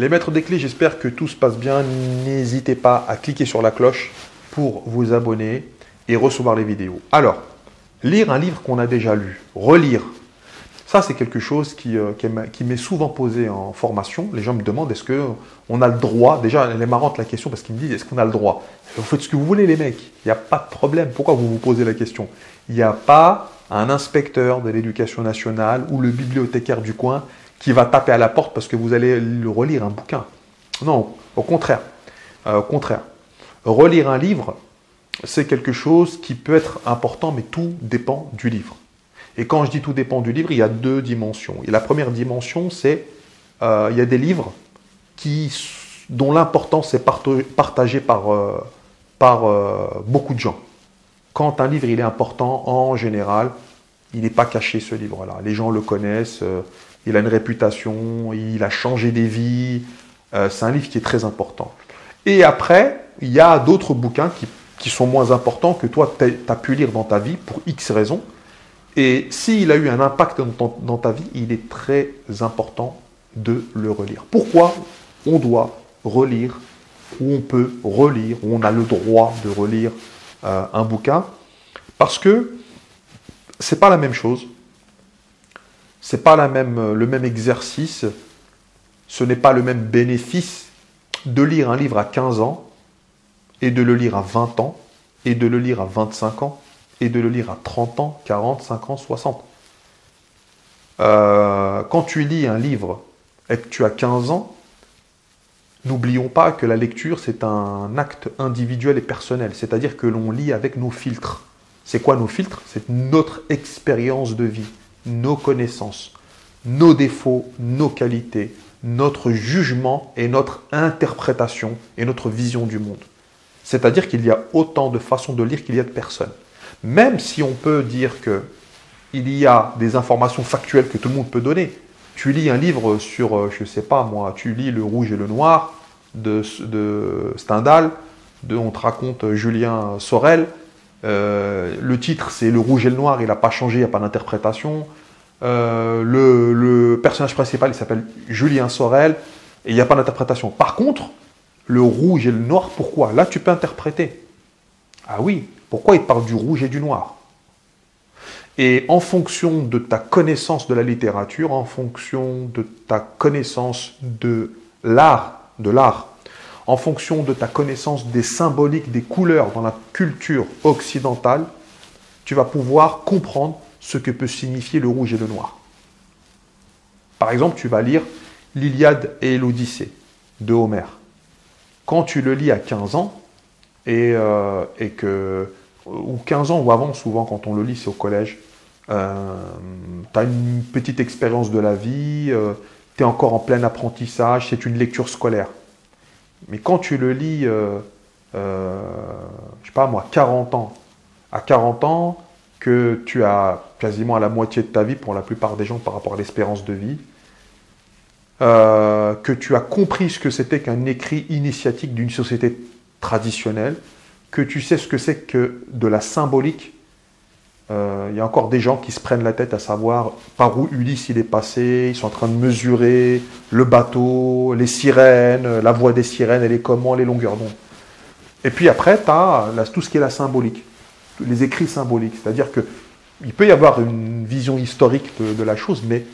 Les maîtres des clés, j'espère que tout se passe bien. N'hésitez pas à cliquer sur la cloche pour vous abonner et recevoir les vidéos. Alors, lire un livre qu'on a déjà lu, relire, ça c'est quelque chose qui m'est souvent posé en formation. Les gens me demandent est-ce qu'on a le droit. Déjà, elle est marrante la question parce qu'ils me disent est-ce qu'on a le droit. Vous faites ce que vous voulez les mecs, il n'y a pas de problème. Pourquoi vous vous posez la question? Il n'y a pas un inspecteur de l'éducation nationale ou le bibliothécaire du coin qui va taper à la porte parce que vous allez relire un bouquin. Non, au contraire. Relire un livre, c'est quelque chose qui peut être important, mais tout dépend du livre. Et quand je dis tout dépend du livre, il y a deux dimensions. Et la première dimension, c'est il y a des livres dont l'importance est partagée par beaucoup de gens. Quand un livre il est important, en général, il n'est pas caché ce livre-là. Les gens le connaissent, il a une réputation, il a changé des vies. C'est un livre qui est très important. Et après, il y a d'autres bouquins qui sont moins importants que toi, tu as pu lire dans ta vie pour X raisons. Et s'il a eu un impact dans ta vie, il est très important de le relire. Pourquoi on doit relire, ou on peut relire, ou on a le droit de relire un bouquin? Parce que c'est pas la même chose, c'est pas le même exercice, ce n'est pas le même bénéfice de lire un livre à 15 ans et de le lire à 20 ans, et de le lire à 25 ans, et de le lire à 30 ans, 40, 50, 60. Quand tu lis un livre et que tu as 15 ans, n'oublions pas que la lecture, c'est un acte individuel et personnel, c'est-à-dire que l'on lit avec nos filtres. C'est quoi nos filtres? C'est notre expérience de vie, nos connaissances, nos défauts, nos qualités, notre jugement et notre interprétation et notre vision du monde. C'est-à-dire qu'il y a autant de façons de lire qu'il y a de personnes. Même si on peut dire qu'il y a des informations factuelles que tout le monde peut donner. Tu lis un livre sur, je ne sais pas moi, tu lis Le Rouge et le Noir de Stendhal, on te raconte Julien Sorel. Le titre, c'est Le Rouge et le Noir, il n'a pas changé, il n'y a pas d'interprétation. Le personnage principal, il s'appelle Julien Sorel, et il n'y a pas d'interprétation. Par contre, Le Rouge et le Noir, pourquoi? Là, tu peux interpréter. Ah oui, pourquoi il parle du rouge et du noir? Et en fonction de ta connaissance de la littérature, en fonction de ta connaissance de l'art, en fonction de ta connaissance des symboliques, des couleurs dans la culture occidentale, tu vas pouvoir comprendre ce que peut signifier le rouge et le noir. Par exemple, tu vas lire L'Iliade et l'Odyssée de Homère. Quand tu le lis à 15 ans, ou 15 ans ou avant, souvent quand on le lit, c'est au collège, tu as une petite expérience de la vie, tu es encore en plein apprentissage, c'est une lecture scolaire. Mais quand tu le lis, je sais pas moi, 40 ans, à 40 ans, que tu as quasiment à la moitié de ta vie pour la plupart des gens par rapport à l'espérance de vie, que tu as compris ce que c'était qu'un écrit initiatique d'une société traditionnelle, que tu sais ce que c'est que de la symbolique. Il y a encore des gens qui se prennent la tête à savoir par où Ulysse il est passé, ils sont en train de mesurer le bateau, les sirènes, la voix des sirènes, elle est comment, les longueurs d'onde. Et puis après, tu as tout ce qui est la symbolique, les écrits symboliques. C'est-à-dire qu'il peut y avoir une vision historique de la chose, mais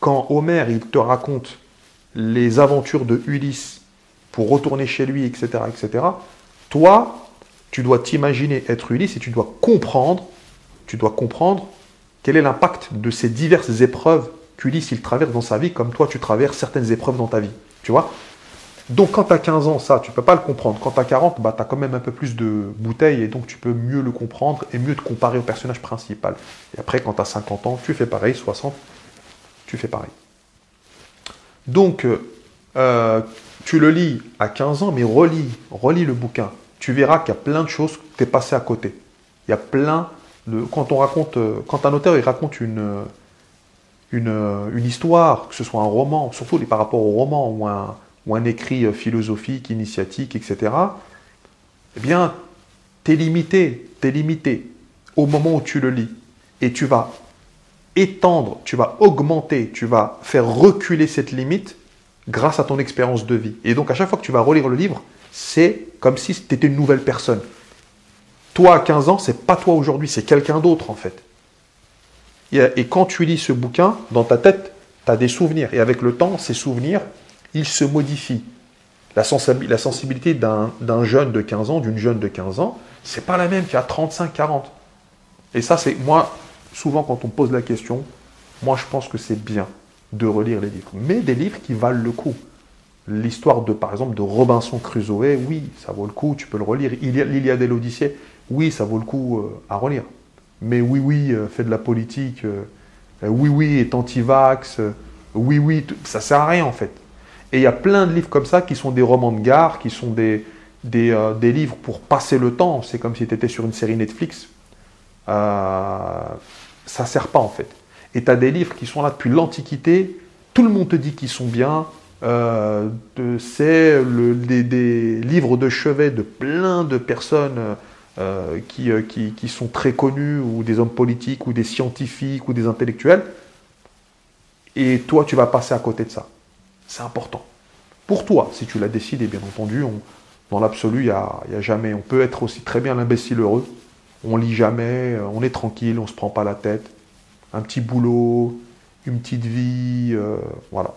quand Homère il te raconte les aventures de Ulysse pour retourner chez lui, etc., etc., toi, tu dois t'imaginer être Ulysse et tu dois comprendre quel est l'impact de ces diverses épreuves qu'Ulysse il traverse dans sa vie, comme toi, tu traverses certaines épreuves dans ta vie. Tu vois? Donc, quand tu as 15 ans, ça, tu ne peux pas le comprendre. Quand tu as 40, bah, tu as quand même un peu plus de bouteilles et donc tu peux mieux le comprendre et mieux te comparer au personnage principal. Et après, quand tu as 50 ans, tu fais pareil. 60, tu fais pareil. Donc, tu le lis à 15 ans, mais relis le bouquin. Tu verras qu'il y a plein de choses que tu es passé à côté. Il y a plein de... Quand un auteur il raconte une histoire, que ce soit un roman, surtout par rapport au roman ou un écrit philosophique, initiatique, etc., eh bien, t'es limité au moment où tu le lis. Et tu vas étendre, tu vas augmenter, tu vas faire reculer cette limite grâce à ton expérience de vie. Et donc, à chaque fois que tu vas relire le livre, c'est comme si tu étais une nouvelle personne. Toi, à 15 ans, c'est pas toi aujourd'hui, c'est quelqu'un d'autre, en fait. Et quand tu lis ce bouquin, dans ta tête, tu as des souvenirs. Et avec le temps, ces souvenirs, ils se modifient. La sensibilité d'un jeune de 15 ans, d'une jeune de 15 ans, c'est pas la même qu'à 35, 40. Et ça, c'est moi, souvent, quand on pose la question, moi, je pense que c'est bien de relire les livres. Mais des livres qui valent le coup. L'histoire, par exemple, de Robinson Crusoe, oui, ça vaut le coup, tu peux le relire. L'Iliade et l'Odyssée, oui, ça vaut le coup à relire. Mais oui, fais de la politique, oui, est anti-vax, oui, ça sert à rien en fait. Et il y a plein de livres comme ça qui sont des romans de gare, qui sont des livres pour passer le temps. C'est comme si tu étais sur une série Netflix. Ça ne sert pas en fait. Et tu as des livres qui sont là depuis l'Antiquité, tout le monde te dit qu'ils sont bien. C'est des livres de chevet de plein de personnes qui sont très connus, ou des hommes politiques, ou des scientifiques, ou des intellectuels, et toi, tu vas passer à côté de ça. C'est important. Pour toi, si tu l'as décidé, bien entendu, dans l'absolu, il n'y a jamais... On peut être aussi très bien l'imbécile heureux, on lit jamais, on est tranquille, on ne se prend pas la tête, un petit boulot, une petite vie, voilà.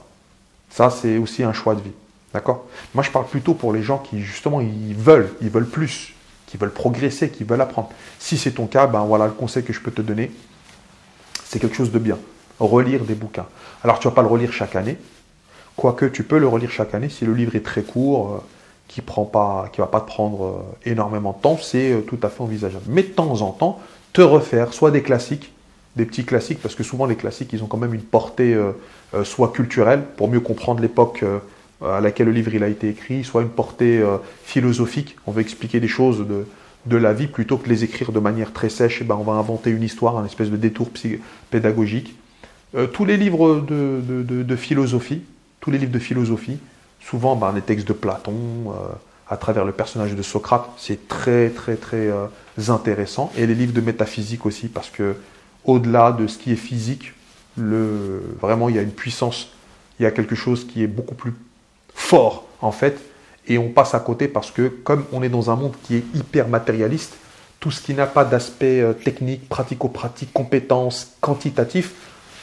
Ça, c'est aussi un choix de vie, d'accord? Moi, je parle plutôt pour les gens qui, justement, ils veulent plus, qui veulent progresser, qui veulent apprendre. Si c'est ton cas, ben voilà le conseil que je peux te donner. C'est quelque chose de bien. Relire des bouquins. Alors, tu ne vas pas le relire chaque année. Quoique, tu peux le relire chaque année si le livre est très court, qui ne va pas te prendre énormément de temps, c'est tout à fait envisageable. Mais de temps en temps, te refaire soit des classiques, des petits classiques, parce que souvent, les classiques, ils ont quand même une portée soit culturelle, pour mieux comprendre l'époque à laquelle le livre il a été écrit, soit une portée philosophique, on veut expliquer des choses de la vie, plutôt que les écrire de manière très sèche, et ben on va inventer une histoire, un espèce de détour pédagogique. Tous les livres de philosophie, souvent ben, les textes de Platon, à travers le personnage de Socrate, c'est très intéressant, et les livres de métaphysique aussi, parce que au-delà de ce qui est physique, vraiment il y a une puissance, il y a quelque chose qui est beaucoup plus fort en fait, et on passe à côté parce que comme on est dans un monde qui est hyper matérialiste, tout ce qui n'a pas d'aspect technique, pratico-pratique, compétence, quantitatif,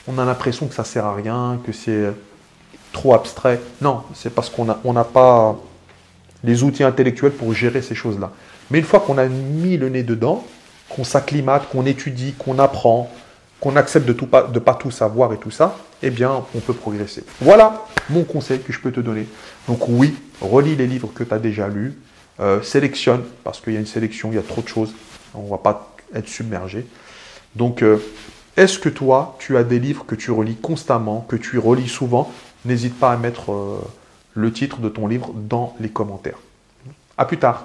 on a l'impression que ça sert à rien, que c'est trop abstrait. Non, c'est parce qu'on n'a pas les outils intellectuels pour gérer ces choses-là. Mais une fois qu'on a mis le nez dedans, qu'on s'acclimate, qu'on étudie, qu'on apprend, qu'on accepte de pas tout savoir et tout ça, eh bien, on peut progresser. Voilà mon conseil que je peux te donner. Donc oui, relis les livres que tu as déjà lus, sélectionne, parce qu'il y a une sélection, il y a trop de choses, on ne va pas être submergé. Donc, est-ce que toi, tu as des livres que tu relis constamment, que tu relis souvent? N'hésite pas à mettre le titre de ton livre dans les commentaires. À plus tard.